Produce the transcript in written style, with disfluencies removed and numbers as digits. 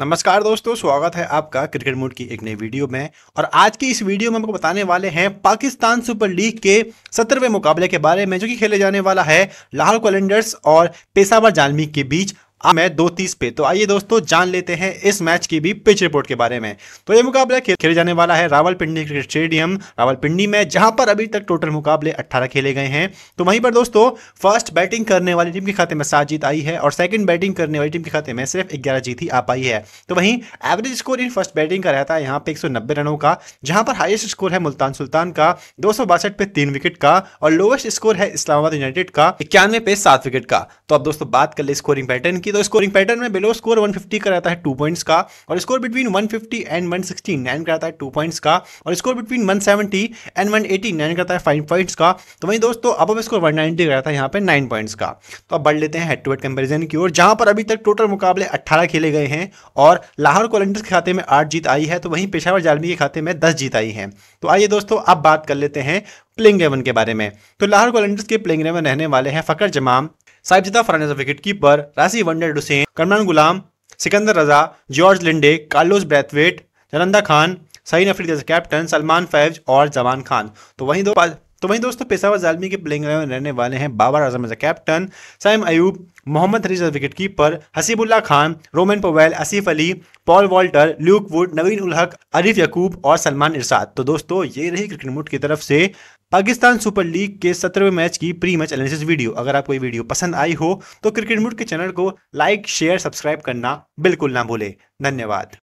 नमस्कार दोस्तों, स्वागत है आपका क्रिकेट मूड की एक नई वीडियो में। और आज की इस वीडियो में हमको बताने वाले हैं पाकिस्तान सुपर लीग के 17वें मुकाबले के बारे में, जो कि खेले जाने वाला है लाहौर कलंदर्स और पेशावर जालमी के बीच मैच 2:30 पे। तो आइए दोस्तों, जान लेते हैं इस मैच की भी पिच रिपोर्ट के बारे में। तो ये मुकाबला खेले जाने वाला है रावलपिंडी क्रिकेट स्टेडियम रावलपिंडी में, जहां पर अभी तक टोटल मुकाबले 18 खेले गए हैं। तो वहीं पर दोस्तों फर्स्ट बैटिंग करने वाली टीम के खाते में 7 जीत आई है और सेकंड बैटिंग करने वाली टीम के खाते में सिर्फ 11 जीत ही आ पाई है। तो वहीं average score in first batting का रहता है यहाँ पे 190 रनों का, जहां पर हाईएस्ट स्कोर है मुल्तान सुल्तान का 262 पे 3 विकेट का और लोएस्ट स्कोर है इस्लामाबाद यूनाइटेड का 91 पे 7 विकेट का। तो अब दोस्तों बात कर ले स्कोरिंग पैटर्न की, तो स्कोरिंग पैटर्न में बिलो स्कोर 150 का रहता है 2 पॉइंट्स का और स्कोर बिटवीन 150 एंड 169 का रहता है 2 पॉइंट्स का और स्कोर बिटवीन 170 एंड 189 का रहता है 5 पॉइंट्स का। तो वहीं दोस्तों अब स्कोर 190 का रहता है यहाँ पे 9 पॉइंट्स का। तो अब बढ़ लेते हैं हेड टू हेड कंपेरिजन की ओर, जहां पर अभी तक टोटल मुकाबले 18 खेले गए हैं और लाहौर कलंदर्स के खाते में 8 जीत आई है, तो वहीं पेशावर जालमी के खाते में 10 जीत आई है। तो आइए दोस्तों अब बात कर लेते हैं प्लेइंग 11 के बारे में। तो लाहौर कलंदर्स के प्लेइंग 11 रहने वाले हैं फखर जमान, साहिबजदा फराना विकेट कीपर, राशि वंडर हुसैन, Kamran Ghulam, Sikandar Raza, George Linde, Carlos Brathwaite, जलंदा Khan, Shaheen Afridi as captain, Salman Faiz और जवान खान। तो वहीं दोस्तों पेशावर जालमी के प्लेइंग 11 में रहने वाले हैं Babar Azam as captain, Saim Ayub, Mohammad Haris wicket keeper, Hasibullah Khan, Rovman Powell, Asif Ali, Paul Walter, Luke Wood, Naveen ul Haq, Adil यकूब और सलमान इरशाद। तो दोस्तों ये रही क्रिकेट मूड की तरफ से पाकिस्तान सुपर लीग के 17वें मैच की प्री मैच एनालिसिस वीडियो। अगर आपको ये वीडियो पसंद आई हो तो क्रिकेट मूड के चैनल को लाइक, शेयर, सब्सक्राइब करना बिल्कुल ना भूले। धन्यवाद।